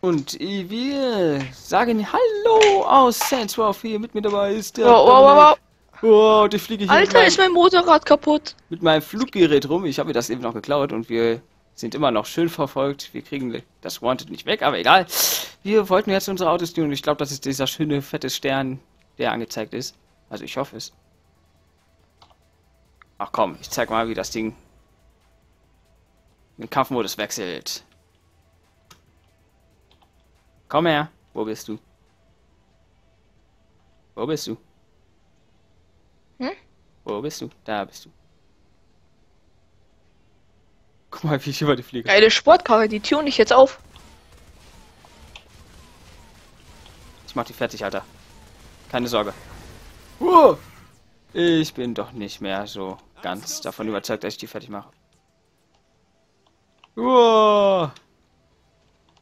Und wir sagen Hallo aus Saints Row 4, mit mir dabei ist der... Wow, die fliege hier. Alter, ist mein Motorrad kaputt. Mit meinem Fluggerät rum, ich habe mir das eben noch geklaut und wir sind immer noch schön verfolgt. Wir kriegen das Wanted nicht weg, aber egal. Wir wollten jetzt unsere Autos tun und ich glaube, das ist dieser schöne, fette Stern, der angezeigt ist. Also ich hoffe es. Ach komm, ich zeig mal, wie das Ding in den Kampfmodus wechselt. Komm her. Wo bist du? Wo bist du? Hm? Wo bist du? Da bist du. Guck mal, wie ich über die Fliege. Geile Sportkarre, die tune ich jetzt auf. Ich mach die fertig, Alter. Keine Sorge. Ich bin doch nicht mehr so ganz davon überzeugt, dass ich die fertig mache. Hä,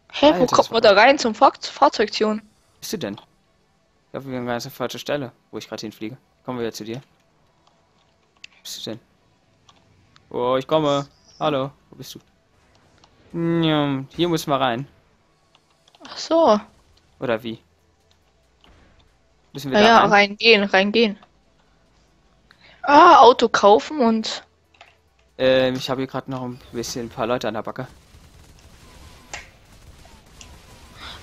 hey, wo kommt man da rein zum Fahrzeugtune? Bist du denn? Ich glaube, wir sind ganz an der falschen Stelle, wo ich gerade hinfliege. Kommen wir jetzt zu dir. Bist du denn? Oh, ich komme. Hallo, wo bist du? Hier müssen wir rein. Ach so. Oder wie? Müssen wir da rein? Ja, reingehen. Ah, Auto kaufen und... ich habe hier gerade noch ein paar Leute an der Backe.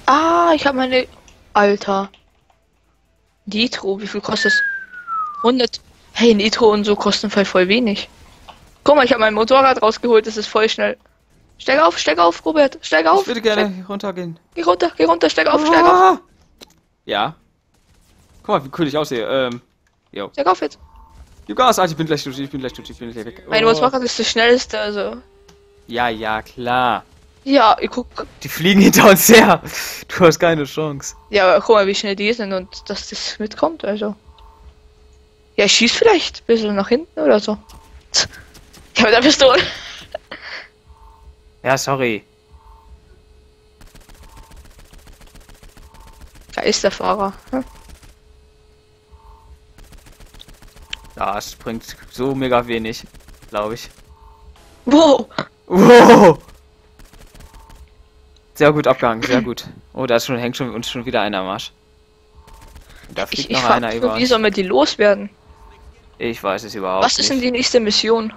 Ah, ich habe meine... Alter. Nitro, wie viel kostet es? 100. Hey, Nitro und so kosten voll wenig. Guck mal, ich habe mein Motorrad rausgeholt, das ist voll schnell. Steig auf, Robert, steig auf. Ich würde gerne runtergehen. Geh runter, steig auf, steig auf. Ja. Guck mal, wie cool ich aussehe. Jo. Steig auf jetzt. Gib Gas, Alter, ich bin gleich weg. Mein Motorrad ist das schnellste, also. Ja, klar. Ja, ich guck. Die fliegen hinter uns her. Du hast keine Chance. Ja, aber guck mal, wie schnell die sind und dass das mitkommt, also. Ja, ich schieß vielleicht ein bisschen nach hinten oder so. Ich hab mit der Pistole. Ja, sorry. Da ist der Fahrer. Hm? Das bringt so mega wenig, glaube ich. Wow! Sehr gut abgehangen, sehr gut. Oh, da ist hängt uns schon wieder einer am Arsch. Und da fliegt noch einer über uns. Wie soll man die loswerden? Ich weiß es überhaupt nicht. Was ist denn die nächste Mission?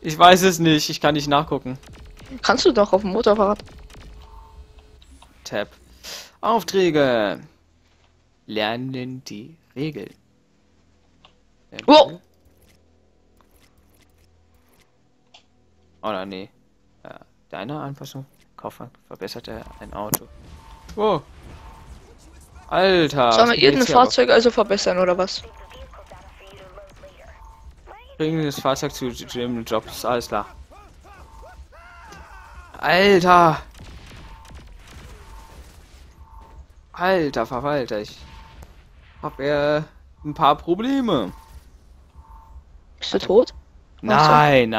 Ich weiß es nicht, ich kann nicht nachgucken. Kannst du doch auf dem Motorrad. Tab. Aufträge. Lernen die Regeln. Wow! Oder nee. Deine Anpassung. Kaufen verbesserte ein Auto. Wow. Alter. Sollen wir irgendein Fahrzeug also verbessern oder was? Bringen das Fahrzeug zu Jim Jobs, alles klar. Alter. Alter Verwalter, ich hab ein paar Probleme. Bist du tot? Nein,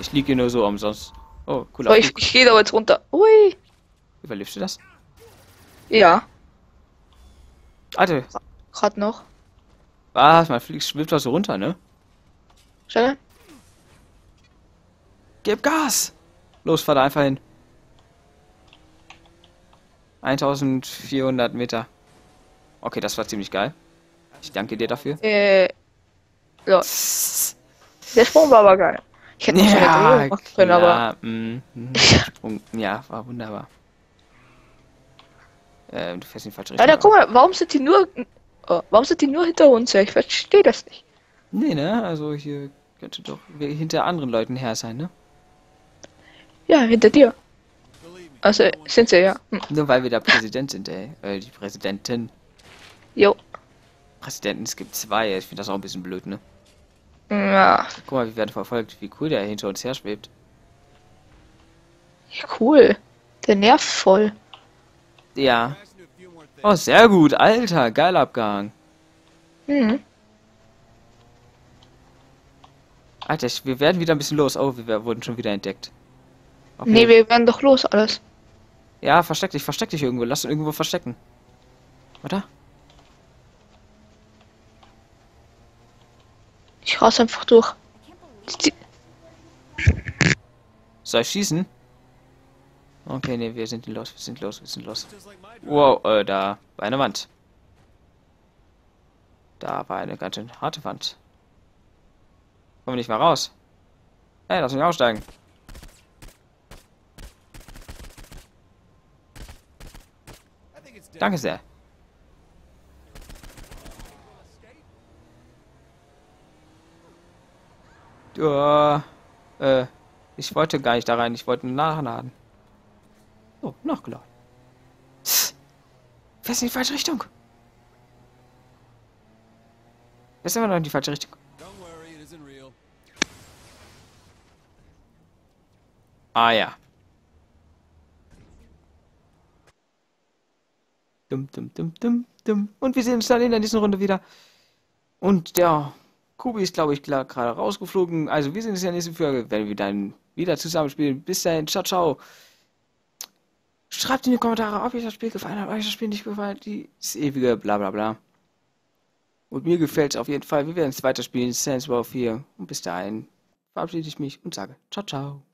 ich liege hier nur so umsonst. Oh, cool. So, ich gehe da jetzt runter. Ui. Überlebst du das? Ja. Alter. Gerade noch. Was? Man schwimmt da so runter, ne? Schau. Gib Gas! Los, fahr da einfach hin. 1400 Meter. Okay, das war ziemlich geil. Ich danke dir dafür. Ja. Der Sprung war aber geil. Ich hätte nicht gemacht können, aber... Ja, war wunderbar. Du fährst in die falsche Richtung. Alter, guck mal, warum sind die nur hinter uns her? Ich verstehe das nicht. Nee, ne? Also hier könnte doch hinter anderen Leuten her sein, ne? Ja, hinter dir. Also, sind sie ja. Nur weil wir der Präsident sind, ey. Die Präsidentin. Jo. Präsidenten, es gibt zwei. Ich finde das auch ein bisschen blöd, ne? Ja. Guck mal, wir werden verfolgt. Wie cool der hinter uns her schwebt. Ja, cool. Der nervt voll. Ja. Oh, sehr gut. Alter, geil abgehangen. Mhm. Alter, wir werden wieder ein bisschen los. Oh, wir wurden schon wieder entdeckt. Okay. Nee, wir werden doch los, alles. Ja, versteck dich irgendwo. Lass uns irgendwo verstecken. Oder? Ich raus einfach durch. Soll ich schießen? Okay, ne, wir sind los, wir sind los. Wow, da war eine Wand. Da war eine ganz schön harte Wand. Kommen wir nicht mal raus. Hey, lass mich aussteigen. Danke sehr. Ich wollte gar nicht da rein, ich wollte nur nachladen. Oh, nachgeladen. Wir sind in die falsche Richtung. Jetzt sind wir noch in die falsche Richtung. Ah ja. Dum, dum, dum, dum, dum. Und wir sehen uns dann in der nächsten Runde wieder. Und der Kubi ist, glaube ich, gerade rausgeflogen. Also wir sehen uns in der nächsten Folge, wenn wir dann wieder zusammenspielen. Bis dahin, ciao, ciao. Schreibt in die Kommentare, ob euch das Spiel gefallen hat, ob euch das Spiel nicht gefallen hat. Dieses ewige Blablabla. Und mir gefällt es auf jeden Fall. Wir werden es weiterspielen, Saints Row 4. Und bis dahin verabschiede ich mich und sage ciao, ciao.